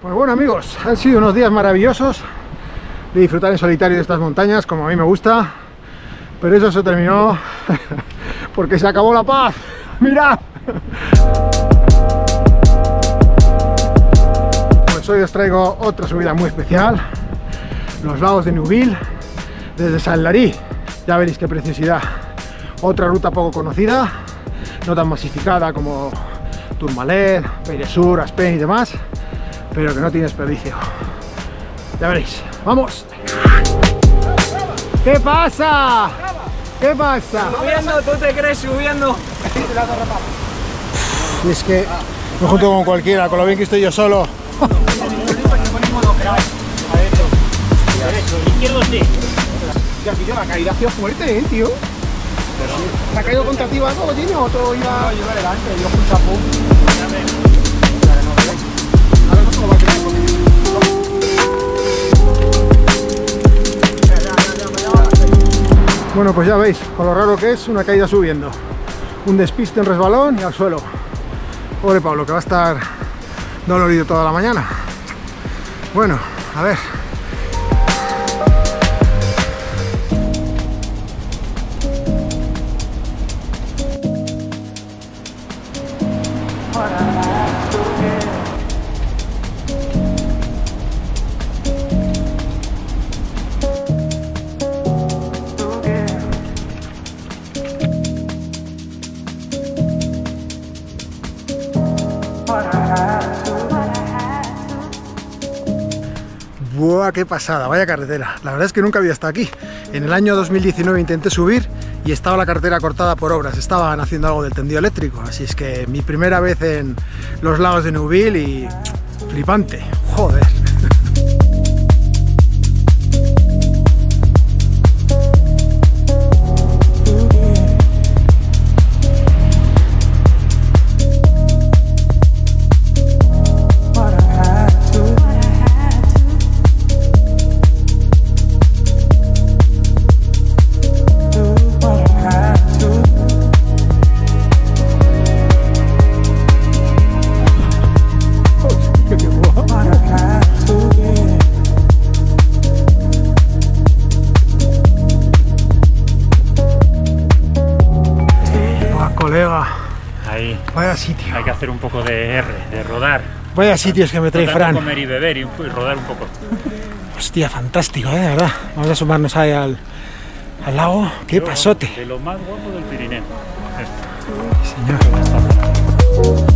Pues bueno, amigos, han sido unos días maravillosos de disfrutar en solitario de estas montañas, como a mí me gusta, pero eso se terminó porque se acabó la paz. ¡Mirad! Pues hoy os traigo otra subida muy especial, los lagos de Neouvielle, desde Saint Lary. Ya veréis qué preciosidad. Otra ruta poco conocida, no tan masificada como Tourmalet, Peire Sur, Aspen y demás, pero que no tiene desperdicio. Ya veréis. ¡Vamos! ¿Qué pasa? ¿Qué pasa? Subiendo, ¿tú te crees subiendo? Y es que me junto con cualquiera, con lo bien que estoy yo solo. Izquierdo sí. Ya pillo la caída hacia fuerte, tío. ¿Te ha caído contra ti algo, tiene? ¿O todo iba a llevar delante? Yo fui chapú. Bueno, pues ya veis, con lo raro que es una caída subiendo, un despiste, en resbalón y al suelo. Pobre Pablo, que va a estar dolorido toda la mañana. Bueno, a ver. ¡Buah, qué pasada! Vaya carretera. La verdad es que nunca había estado aquí. En el año 2019 intenté subir y estaba la carretera cortada por obras. Estaban haciendo algo del tendido eléctrico. Así es que mi primera vez en los lagos de Neouvielle y... flipante. ¡Joder! Vaya sitio. Hay que hacer un poco de R, de rodar. Vaya sitios que me trae Fran. Comer y beber y rodar un poco. Hostia, fantástico, de verdad. Vamos a sumarnos ahí al lago. ¡Qué pasote! De lo más guapo del Pirineo. Sí, señor.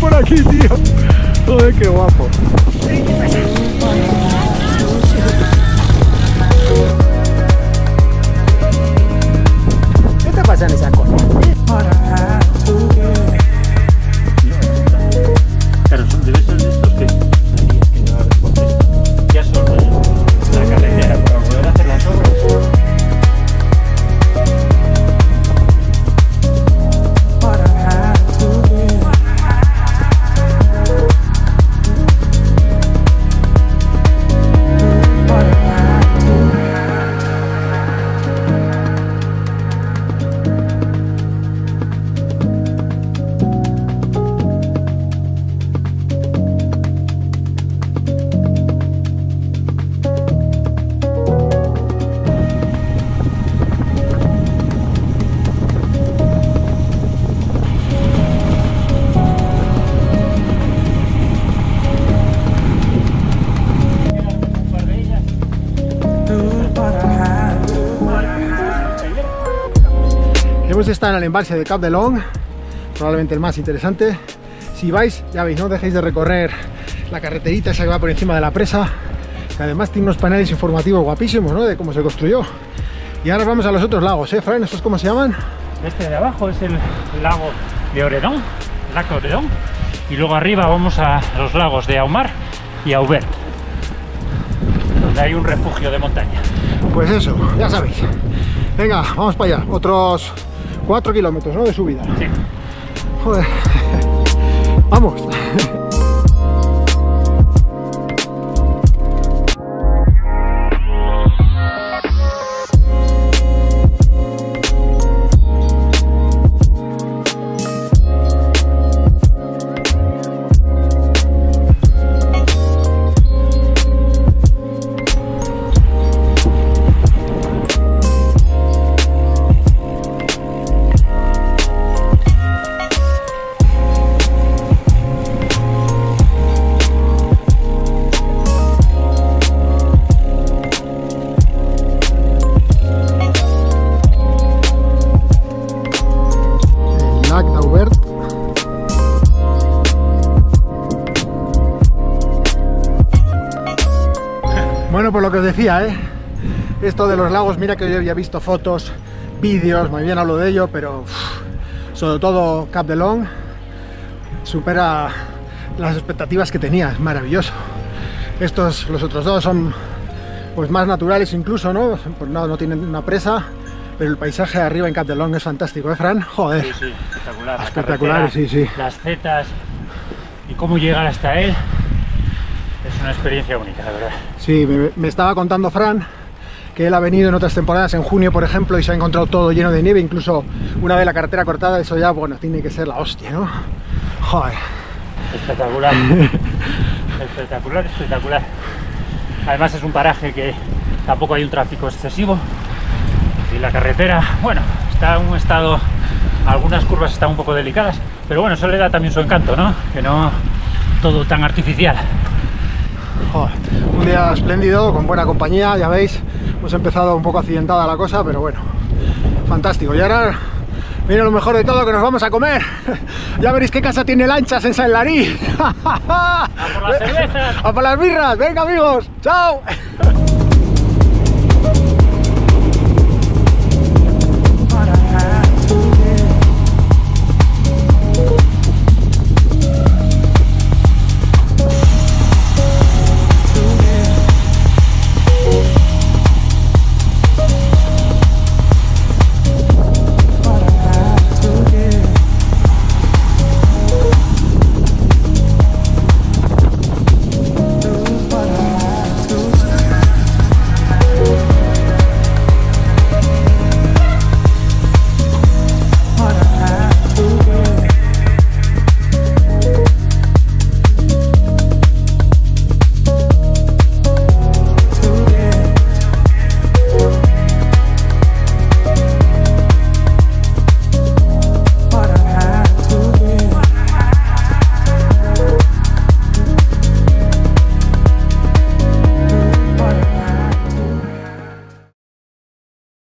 Por aquí, tío. Joder, qué guapo. ¿Qué te pasa en esa cola? Claro, son de estos que tendrías que llevar el papel. Ya son la carretera para poder hacer las obras. Está en el embalse de Cap de Long, probablemente el más interesante. Si vais, ya veis, no dejéis de recorrer la carreterita esa que va por encima de la presa, que además tiene unos paneles informativos guapísimos, ¿no?, de cómo se construyó. Y ahora vamos a los otros lagos, ¿eh, Fran? ¿Estos cómo se llaman? Este de abajo es el lago de Oredon, el lago de Oredon, y luego arriba vamos a los lagos de Aumar y Auber, donde hay un refugio de montaña. Pues eso, ya sabéis. Venga, vamos para allá. Otros 4 kilómetros, ¿no? De subida. Sí. Joder. Vamos. Bueno, por lo que os decía, esto de los lagos, mira que yo había visto fotos, vídeos, muy bien hablo de ello, pero sobre todo Cap de Long supera las expectativas que tenía, es maravilloso. Estos, los otros dos son pues más naturales incluso, ¿no? Pues no tienen una presa, pero el paisaje arriba en Cap de Long es fantástico, ¿eh, Fran? Joder. Sí, sí, espectacular. Espectacular, sí, sí. Las zetas y cómo llegar hasta él. Es una experiencia única, la verdad. Sí, me estaba contando Fran que él ha venido en otras temporadas, en junio por ejemplo, y se ha encontrado todo lleno de nieve, incluso una vez la carretera cortada, eso ya, bueno, tiene que ser la hostia, ¿no? Joder. Espectacular. Espectacular, espectacular. Además es un paraje que tampoco hay un tráfico excesivo y la carretera, bueno, está en un estado, algunas curvas están un poco delicadas, pero bueno, eso le da también su encanto, ¿no? Que no todo tan artificial. Joder, un día espléndido, con buena compañía, ya veis, hemos empezado un poco accidentada la cosa, pero bueno, fantástico. Y ahora, mira lo mejor de todo, que nos vamos a comer. Ya veréis qué casa tiene lanchas en Saint Lary. ¡A por las cervezas! ¡A por las birras! ¡Venga, amigos! ¡Chao!